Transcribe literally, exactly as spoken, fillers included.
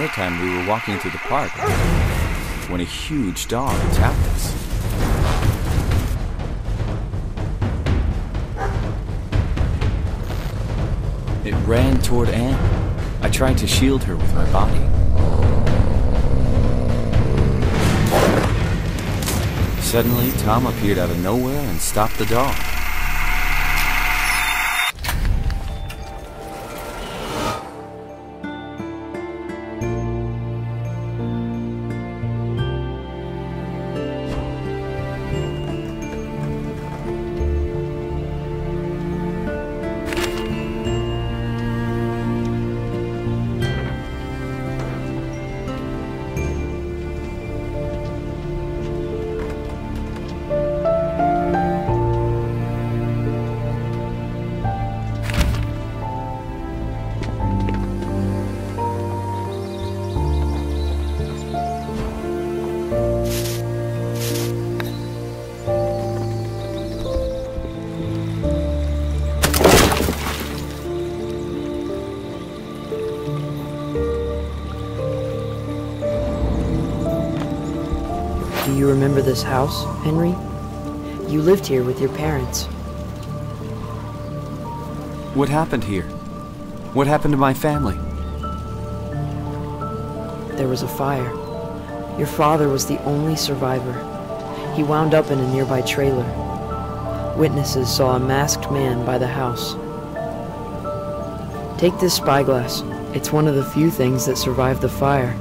Another time we were walking through the park when a huge dog attacked us. It ran toward Anne. I tried to shield her with my body. Suddenly, Tom appeared out of nowhere and stopped the dog. Do you remember this house, Henry? You lived here with your parents. What happened here? What happened to my family? There was a fire. Your father was the only survivor. He wound up in a nearby trailer. Witnesses saw a masked man by the house. Take this spyglass. It's one of the few things that survived the fire.